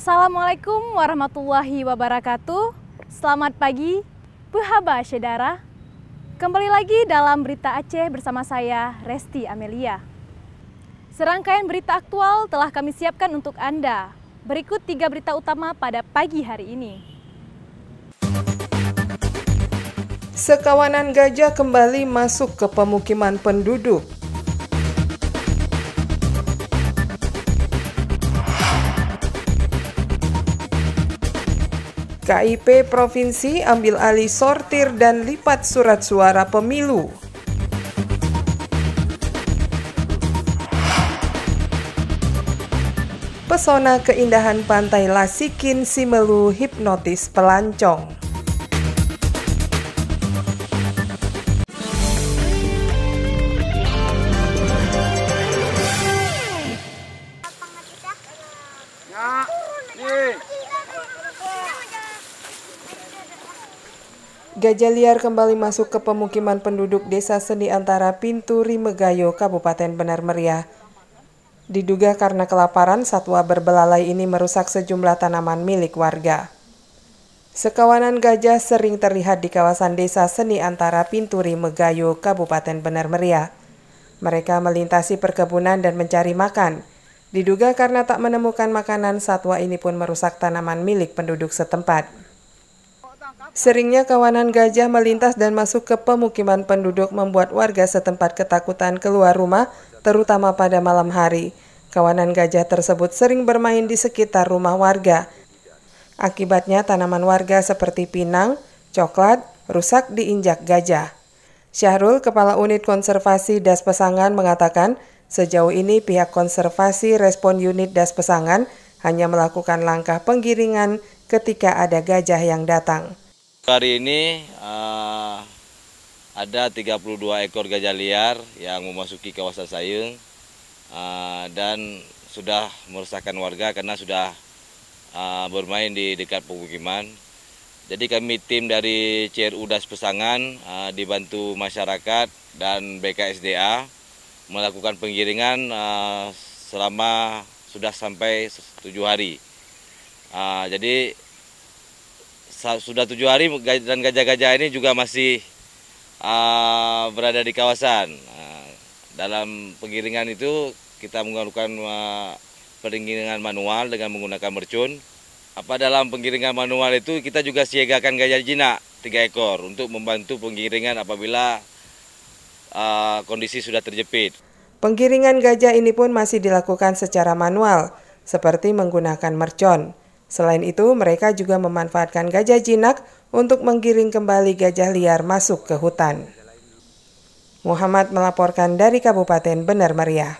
Assalamualaikum warahmatullahi wabarakatuh. Selamat pagi, Pahaba Saudara. Kembali lagi dalam Berita Aceh bersama saya, Resti Amelia. Serangkaian berita aktual telah kami siapkan untuk Anda. Berikut 3 berita utama pada pagi hari ini. Sekawanan gajah kembali masuk ke pemukiman penduduk. KIP Provinsi ambil alih sortir dan lipat surat suara pemilu. Pesona keindahan Pantai Lasikin Simeulue hipnotis pelancong. Gajah liar kembali masuk ke pemukiman penduduk Desa Seni Antara Pintu Rime Gayo, Kabupaten Bener Meriah. Diduga karena kelaparan, satwa berbelalai ini merusak sejumlah tanaman milik warga. Sekawanan gajah sering terlihat di kawasan Desa Seni Antara Pintu Rime Gayo, Kabupaten Bener Meriah. Mereka melintasi perkebunan dan mencari makan. Diduga karena tak menemukan makanan, satwa ini pun merusak tanaman milik penduduk setempat. Seringnya kawanan gajah melintas dan masuk ke pemukiman penduduk membuat warga setempat ketakutan keluar rumah, terutama pada malam hari. Kawanan gajah tersebut sering bermain di sekitar rumah warga. Akibatnya tanaman warga seperti pinang, coklat, rusak diinjak gajah. Syahrul, Kepala Unit Konservasi DAS Pesangan, mengatakan sejauh ini pihak konservasi respon unit DAS Pesangan hanya melakukan langkah penggiringan ketika ada gajah yang datang. Hari ini ada 32 ekor gajah liar yang memasuki kawasan Sayung dan sudah merusakkan warga karena sudah bermain di dekat pemukiman. Jadi kami tim dari CRU DAS Pesangan dibantu masyarakat dan BKSDA melakukan penggiringan selama sudah sampai 7 hari. Jadi sudah 7 hari dan gajah-gajah ini juga masih berada di kawasan. Dalam penggiringan itu kita menggunakan penggiringan manual dengan menggunakan mercun. Dalam penggiringan manual itu kita juga siagakan gajah jinak 3 ekor untuk membantu penggiringan apabila kondisi sudah terjepit. Penggiringan gajah ini pun masih dilakukan secara manual seperti menggunakan mercon. Selain itu, mereka juga memanfaatkan gajah jinak untuk menggiring kembali gajah liar masuk ke hutan. Muhammad melaporkan dari Kabupaten Bener Meriah.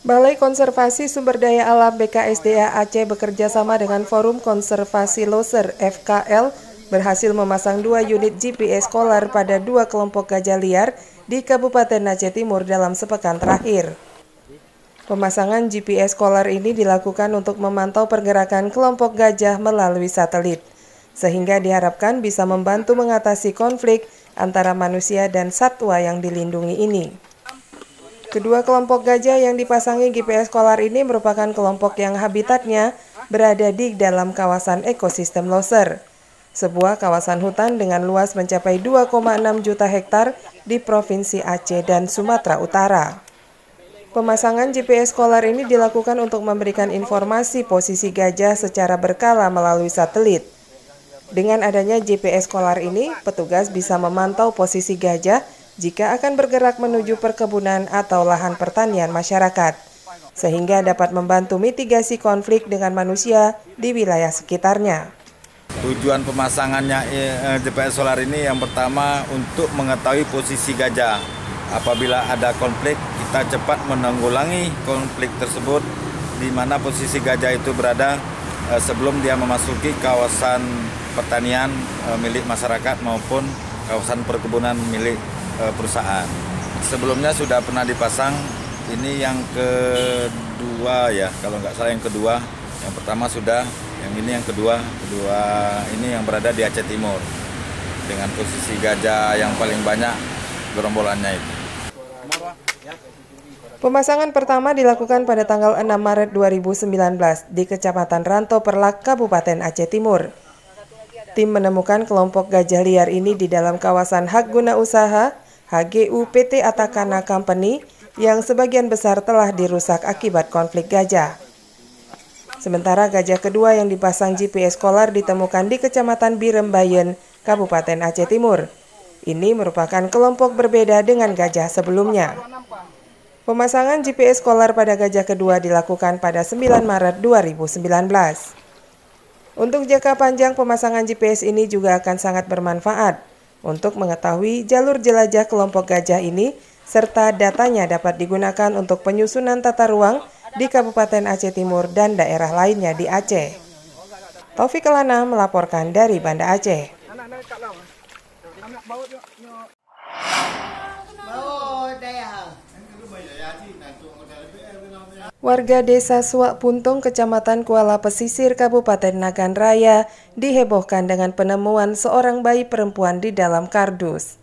Balai Konservasi Sumber Daya Alam BKSDA Aceh bekerja sama dengan Forum Konservasi Loser FKL berhasil memasang 2 unit GPS kolar pada 2 kelompok gajah liar di Kabupaten Aceh Timur dalam sepekan terakhir. Pemasangan GPS kolar ini dilakukan untuk memantau pergerakan kelompok gajah melalui satelit, sehingga diharapkan bisa membantu mengatasi konflik antara manusia dan satwa yang dilindungi ini. Kedua kelompok gajah yang dipasangi GPS kolar ini merupakan kelompok yang habitatnya berada di dalam kawasan ekosistem Loser, sebuah kawasan hutan dengan luas mencapai 2,6 juta hektar di Provinsi Aceh dan Sumatera Utara. Pemasangan GPS kolar ini dilakukan untuk memberikan informasi posisi gajah secara berkala melalui satelit. Dengan adanya GPS kolar ini, petugas bisa memantau posisi gajah jika akan bergerak menuju perkebunan atau lahan pertanian masyarakat, sehingga dapat membantu mitigasi konflik dengan manusia di wilayah sekitarnya. Tujuan pemasangannya GPS solar ini yang pertama untuk mengetahui posisi gajah. Apabila ada konflik, kita cepat menanggulangi konflik tersebut di mana posisi gajah itu berada sebelum dia memasuki kawasan pertanian milik masyarakat maupun kawasan perkebunan milik perusahaan. Sebelumnya sudah pernah dipasang, ini yang kedua ya, kalau nggak salah yang kedua. Yang pertama sudah, yang ini yang kedua ini yang berada di Aceh Timur. Dengan posisi gajah yang paling banyak gerombolannya itu. Pemasangan pertama dilakukan pada tanggal 6 Maret 2019 di Kecamatan Ranto Perlak, Kabupaten Aceh Timur. Tim menemukan kelompok gajah liar ini di dalam kawasan Hak Guna Usaha (HGU) PT Atakana Company yang sebagian besar telah dirusak akibat konflik gajah. Sementara gajah kedua yang dipasang GPS kolar ditemukan di Kecamatan Birem Bayen, Kabupaten Aceh Timur. Ini merupakan kelompok berbeda dengan gajah sebelumnya. Pemasangan GPS kolar pada gajah kedua dilakukan pada 9 Maret 2019. Untuk jangka panjang, pemasangan GPS ini juga akan sangat bermanfaat untuk mengetahui jalur jelajah kelompok gajah ini, serta datanya dapat digunakan untuk penyusunan tata ruang di Kabupaten Aceh Timur dan daerah lainnya di Aceh. Taufik Kelana melaporkan dari Banda Aceh. Warga Desa Suak Puntung, Kecamatan Kuala Pesisir, Kabupaten Nagan Raya dihebohkan dengan penemuan seorang bayi perempuan di dalam kardus.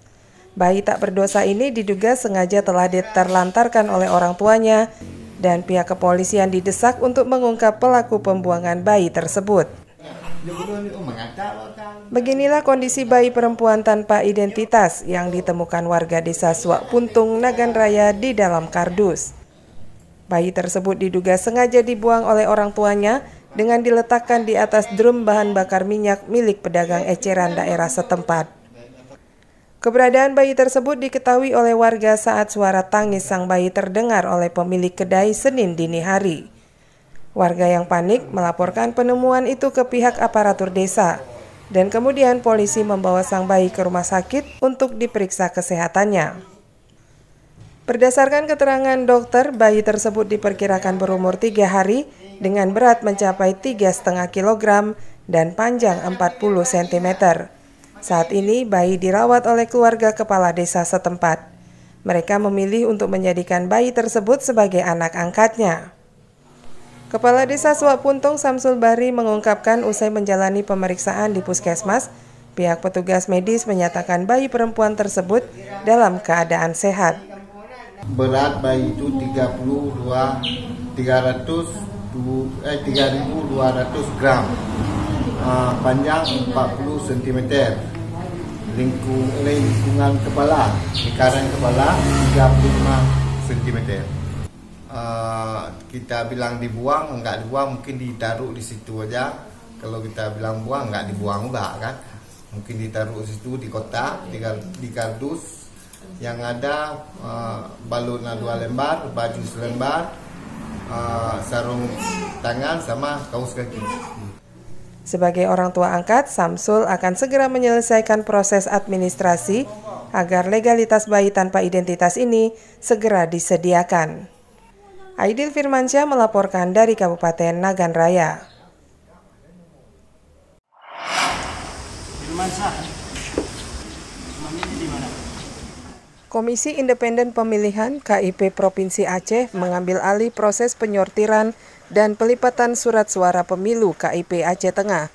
Bayi tak berdosa ini diduga sengaja telah diterlantarkan oleh orang tuanya dan pihak kepolisian didesak untuk mengungkap pelaku pembuangan bayi tersebut. Beginilah kondisi bayi perempuan tanpa identitas yang ditemukan warga Desa Suak Puntung, Nagan Raya di dalam kardus. Bayi tersebut diduga sengaja dibuang oleh orang tuanya dengan diletakkan di atas drum bahan bakar minyak milik pedagang eceran daerah setempat. Keberadaan bayi tersebut diketahui oleh warga saat suara tangis sang bayi terdengar oleh pemilik kedai Senin dini hari. Warga yang panik melaporkan penemuan itu ke pihak aparatur desa, dan kemudian polisi membawa sang bayi ke rumah sakit untuk diperiksa kesehatannya. Berdasarkan keterangan dokter, bayi tersebut diperkirakan berumur 3 hari dengan berat mencapai 3,5 kg dan panjang 40 cm. Saat ini bayi dirawat oleh keluarga kepala desa setempat. Mereka memilih untuk menjadikan bayi tersebut sebagai anak angkatnya. Kepala Desa Suak Puntung, Samsul Bari, mengungkapkan usai menjalani pemeriksaan di puskesmas, pihak petugas medis menyatakan bayi perempuan tersebut dalam keadaan sehat. Berat bayi itu 3.200 gram, panjang 40 cm, lingkungan kepala, lingkaran kepala 35 cm. Kita bilang dibuang, enggak dibuang, mungkin ditaruh di situ aja. Kalau kita bilang buang, enggak dibuang enggak kan? Mungkin ditaruh di situ, di kotak, di kardus. Yang ada balon 2 lembar, baju selembar, sarung tangan sama kaos kaki. Sebagai orang tua angkat, Samsul akan segera menyelesaikan proses administrasi agar legalitas bayi tanpa identitas ini segera disediakan. Aidil Firmansyah melaporkan dari Kabupaten Nagan Raya. Komisi Independen Pemilihan KIP Provinsi Aceh mengambil alih proses penyortiran dan pelipatan surat suara pemilu KIP Aceh Tengah.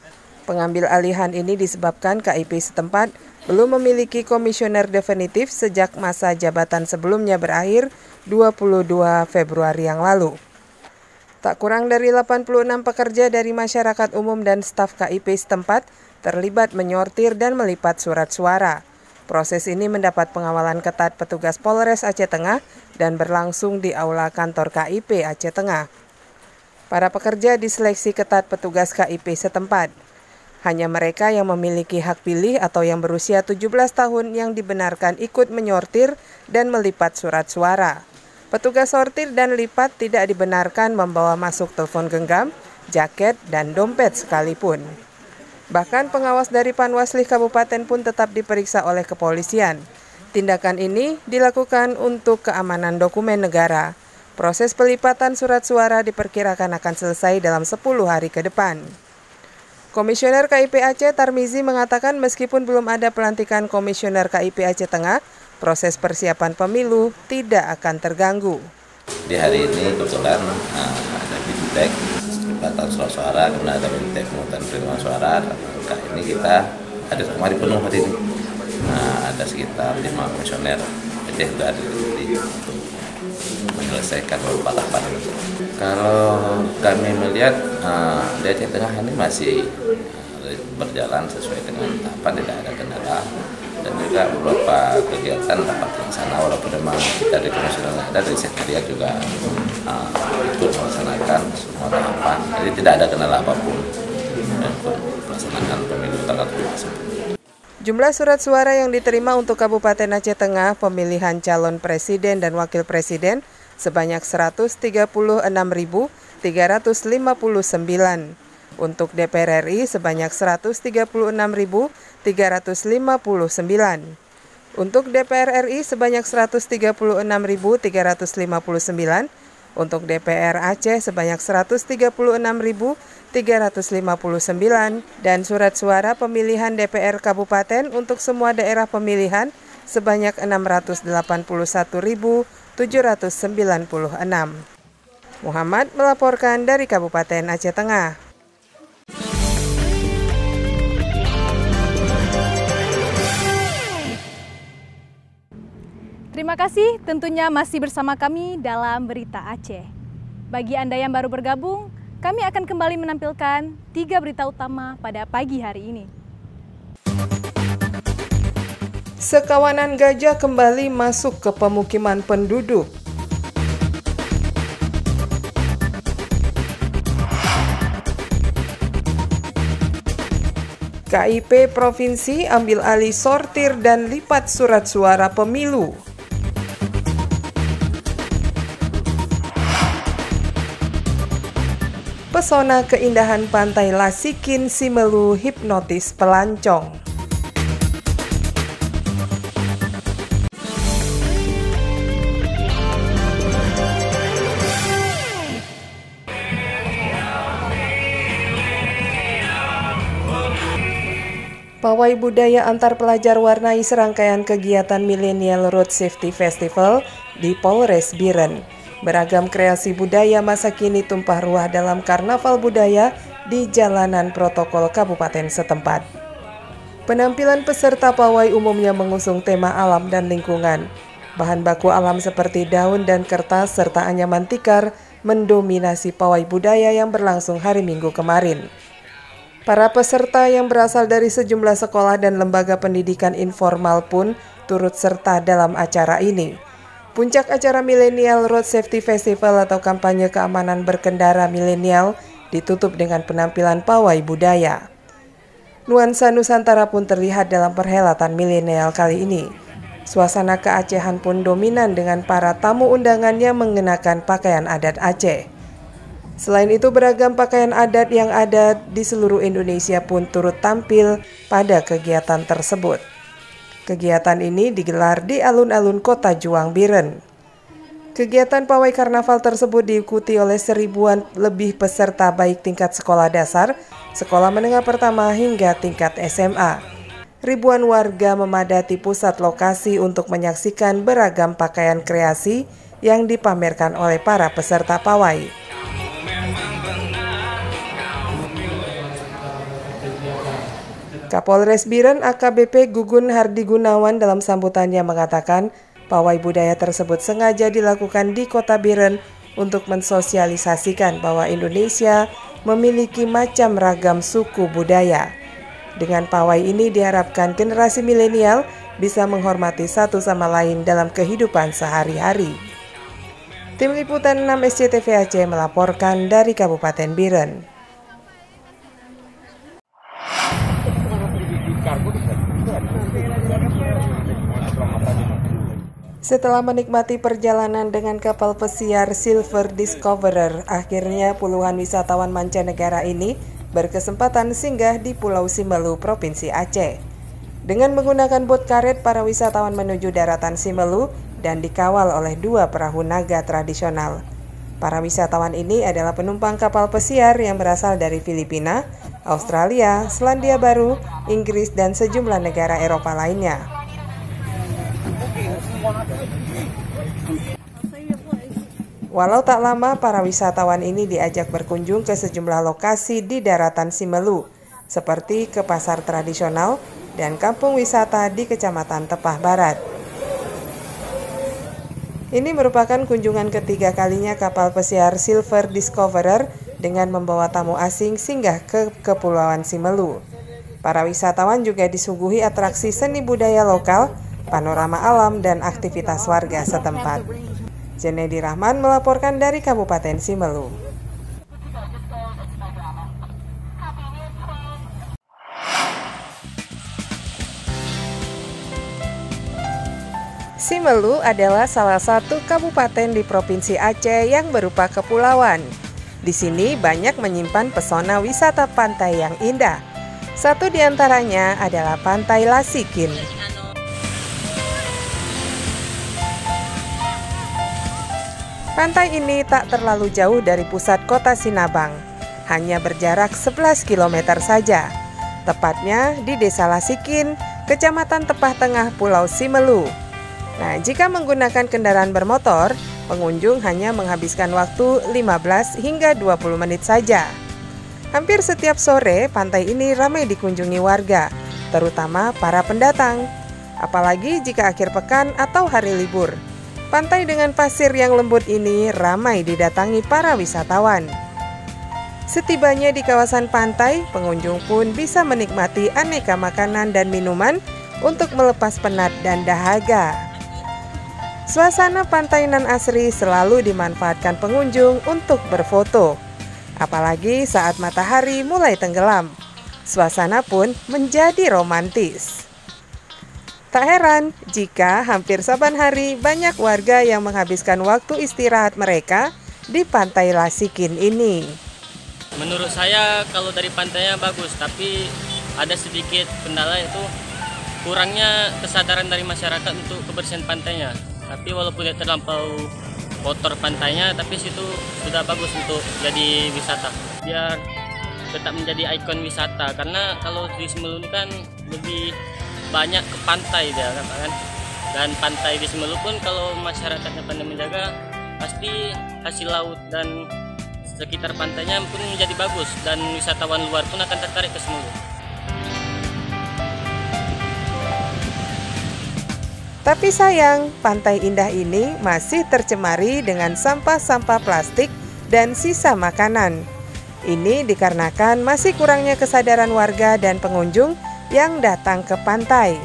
Pengambil alihan ini disebabkan KIP setempat belum memiliki komisioner definitif sejak masa jabatan sebelumnya berakhir 22 Februari yang lalu. Tak kurang dari 86 pekerja dari masyarakat umum dan staf KIP setempat terlibat menyortir dan melipat surat suara. Proses ini mendapat pengawalan ketat petugas Polres Aceh Tengah dan berlangsung di aula kantor KIP Aceh Tengah. Para pekerja diseleksi ketat petugas KIP setempat. Hanya mereka yang memiliki hak pilih atau yang berusia 17 tahun yang dibenarkan ikut menyortir dan melipat surat suara. Petugas sortir dan lipat tidak dibenarkan membawa masuk telepon genggam, jaket, dan dompet sekalipun. Bahkan pengawas dari Panwaslu Kabupaten pun tetap diperiksa oleh kepolisian. Tindakan ini dilakukan untuk keamanan dokumen negara. Proses pelipatan surat suara diperkirakan akan selesai dalam 10 hari ke depan. Komisioner KIP Aceh Tarmizi mengatakan meskipun belum ada pelantikan Komisioner KIP Aceh Tengah, proses persiapan pemilu tidak akan terganggu. Di hari ini kebetulan ada bidik pelipatan surat suara, kemudian ada bidik pemungutan perhitungan suara. Nah, ini kita ada semua dipenuh hari ini. Nah, ada sekitar 5 komisioner Jadi untuk menyelesaikan masalah. Kalau kami melihat Aceh Tengah ini masih berjalan sesuai dengan tahapan, tidak ada kendala, dan juga beberapa kegiatan dapat terlaksana walaupun memang kita di komisioner ada dari sekretariat juga ikut melaksanakan semua tahapan, jadi tidak ada kendala apapun untuk melaksanakan pemilu tanggal 17. Jumlah surat suara yang diterima untuk Kabupaten Aceh Tengah pemilihan calon presiden dan wakil presiden sebanyak 136.359. Untuk DPR RI sebanyak 136.359. Untuk DPR RI sebanyak 136.359. Untuk DPR Aceh sebanyak 136.359 dan surat suara pemilihan DPR Kabupaten untuk semua daerah pemilihan sebanyak 681.796. Muhammad melaporkan dari Kabupaten Aceh Tengah. Terima kasih, tentunya masih bersama kami dalam Berita Aceh. Bagi Anda yang baru bergabung, kami akan kembali menampilkan 3 berita utama pada pagi hari ini. Sekawanan gajah kembali masuk ke pemukiman penduduk. KIP Provinsi ambil alih sortir dan lipat surat suara pemilu. Pesona keindahan Pantai Lasikin Simeulue hipnotis pelancong. Pawai budaya antar pelajar warnai serangkaian kegiatan Millennial Road Safety Festival di Polres Bireun. Beragam kreasi budaya masa kini tumpah ruah dalam karnaval budaya di jalanan protokol kabupaten setempat. Penampilan peserta pawai umumnya mengusung tema alam dan lingkungan. Bahan baku alam seperti daun dan kertas serta anyaman tikar mendominasi pawai budaya yang berlangsung hari Minggu kemarin. Para peserta yang berasal dari sejumlah sekolah dan lembaga pendidikan informal pun turut serta dalam acara ini. Puncak acara Millennial Road Safety Festival atau kampanye keamanan berkendara milenial ditutup dengan penampilan pawai budaya. Nuansa Nusantara pun terlihat dalam perhelatan milenial kali ini. Suasana keacehan pun dominan dengan para tamu undangannya mengenakan pakaian adat Aceh. Selain itu, beragam pakaian adat yang ada di seluruh Indonesia pun turut tampil pada kegiatan tersebut. Kegiatan ini digelar di alun-alun Kota Juang, Biren. Kegiatan pawai karnaval tersebut diikuti oleh 1.000-an lebih peserta baik tingkat sekolah dasar, sekolah menengah pertama hingga tingkat SMA. Ribuan warga memadati pusat lokasi untuk menyaksikan beragam pakaian kreasi yang dipamerkan oleh para peserta pawai. Kapolres Bireun AKBP Gugun Hardi Gunawan dalam sambutannya mengatakan pawai budaya tersebut sengaja dilakukan di Kota Bireun untuk mensosialisasikan bahwa Indonesia memiliki macam ragam suku budaya. Dengan pawai ini diharapkan generasi milenial bisa menghormati satu sama lain dalam kehidupan sehari-hari. Tim Liputan 6 SCTV Aceh melaporkan dari Kabupaten Bireun. Setelah menikmati perjalanan dengan kapal pesiar Silver Discoverer, akhirnya puluhan wisatawan mancanegara ini berkesempatan singgah di Pulau Simeulue, Provinsi Aceh. Dengan menggunakan bot karet, para wisatawan menuju daratan Simeulue dan dikawal oleh 2 perahu naga tradisional. Para wisatawan ini adalah penumpang kapal pesiar yang berasal dari Filipina, Australia, Selandia Baru, Inggris, dan sejumlah negara Eropa lainnya. Walau tak lama, para wisatawan ini diajak berkunjung ke sejumlah lokasi di daratan Simeulue, seperti ke pasar tradisional dan kampung wisata di Kecamatan Tepah Barat. Ini merupakan kunjungan ketiga kalinya kapal pesiar Silver Discoverer dengan membawa tamu asing singgah ke Kepulauan Simeulue. Para wisatawan juga disuguhi atraksi seni budaya lokal, panorama alam, dan aktivitas warga setempat. Jenedi Rahman melaporkan dari Kabupaten Simeulue. Simeulue adalah salah satu kabupaten di Provinsi Aceh yang berupa kepulauan. Di sini banyak menyimpan pesona wisata pantai yang indah. Satu di antaranya adalah Pantai Lasikin. Pantai ini tak terlalu jauh dari pusat kota Sinabang, hanya berjarak 11 km saja. Tepatnya di Desa Lasikin, Kecamatan Tepah Tengah, Pulau Simeulue. Nah, jika menggunakan kendaraan bermotor, pengunjung hanya menghabiskan waktu 15 hingga 20 menit saja. Hampir setiap sore, pantai ini ramai dikunjungi warga, terutama para pendatang. Apalagi jika akhir pekan atau hari libur. Pantai dengan pasir yang lembut ini ramai didatangi para wisatawan. Setibanya di kawasan pantai, pengunjung pun bisa menikmati aneka makanan dan minuman untuk melepas penat dan dahaga. Suasana pantai nan asri selalu dimanfaatkan pengunjung untuk berfoto. Apalagi saat matahari mulai tenggelam, suasana pun menjadi romantis. Tak heran jika hampir saban hari banyak warga yang menghabiskan waktu istirahat mereka di Pantai Lasikin ini. Menurut saya kalau dari pantainya bagus, tapi ada sedikit kendala itu kurangnya kesadaran dari masyarakat untuk kebersihan pantainya. Tapi walaupun tidak terlampau kotor pantainya, tapi situ sudah bagus untuk jadi wisata. Biar tetap menjadi ikon wisata, karena kalau di Simeulue ini kan lebih banyak ke pantai dia, kan? Dan pantai di Simeulue pun kalau masyarakatnya pandai menjaga, pasti hasil laut dan sekitar pantainya pun menjadi bagus. Dan wisatawan luar pun akan tertarik ke Simeulue. Tapi sayang, pantai indah ini masih tercemari dengan sampah-sampah plastik dan sisa makanan. Ini dikarenakan masih kurangnya kesadaran warga dan pengunjung yang datang ke pantai.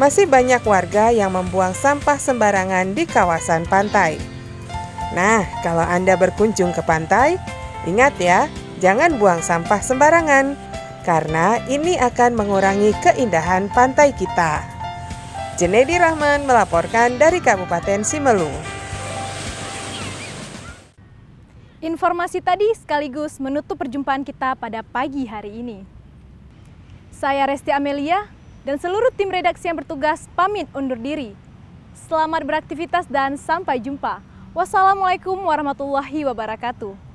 Masih banyak warga yang membuang sampah sembarangan di kawasan pantai. Nah, kalau Anda berkunjung ke pantai, ingat ya, jangan buang sampah sembarangan, karena ini akan mengurangi keindahan pantai kita. Jenedi Rahman melaporkan dari Kabupaten Simeulue. Informasi tadi sekaligus menutup perjumpaan kita pada pagi hari ini. Saya Resti Amelia dan seluruh tim redaksi yang bertugas pamit undur diri. Selamat beraktivitas dan sampai jumpa. Wassalamualaikum warahmatullahi wabarakatuh.